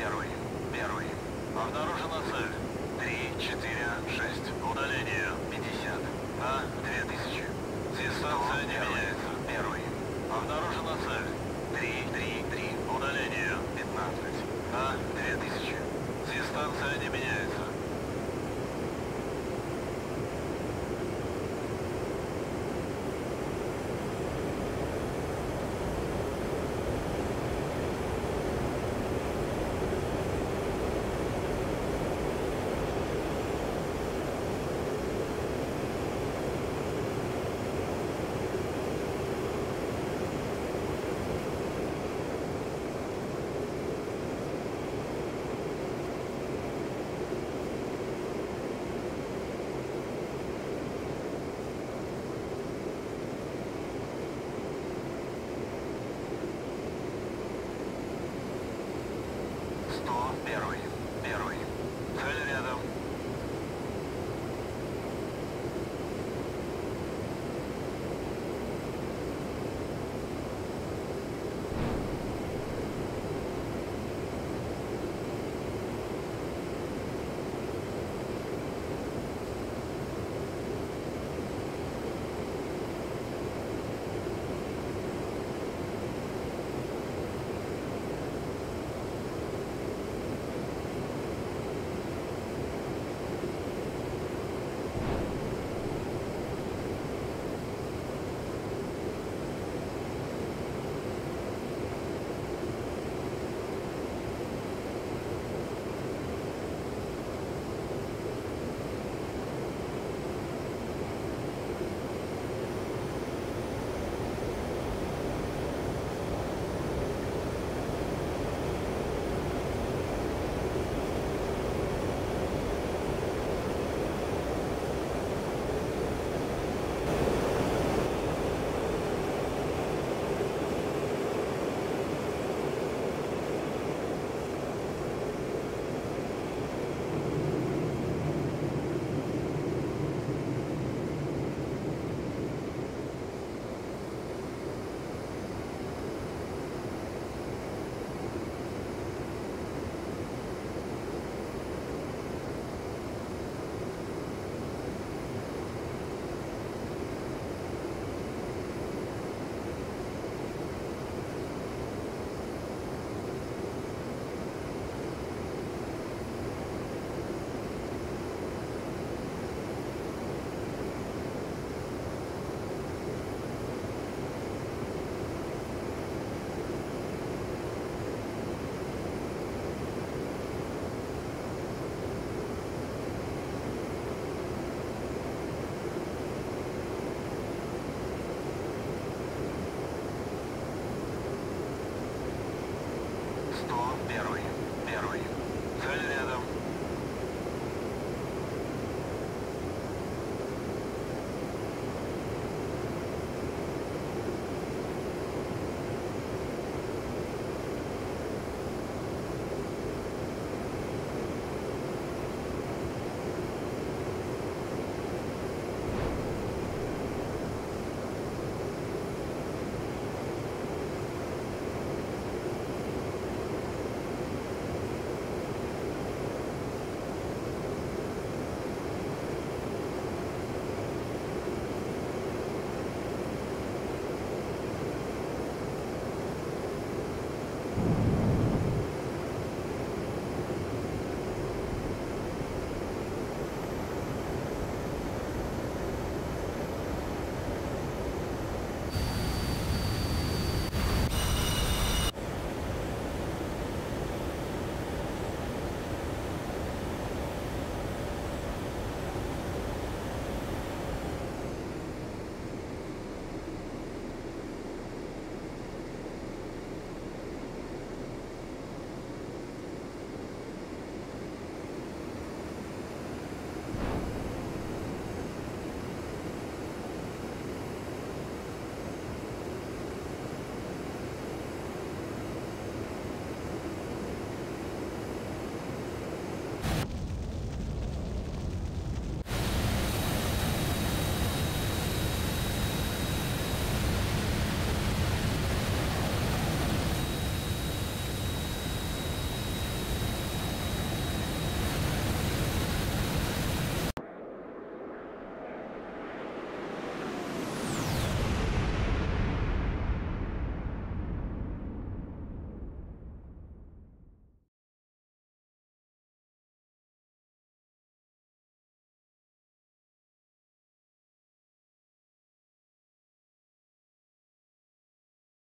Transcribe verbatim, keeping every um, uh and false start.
Первый. Первый. Обнаружен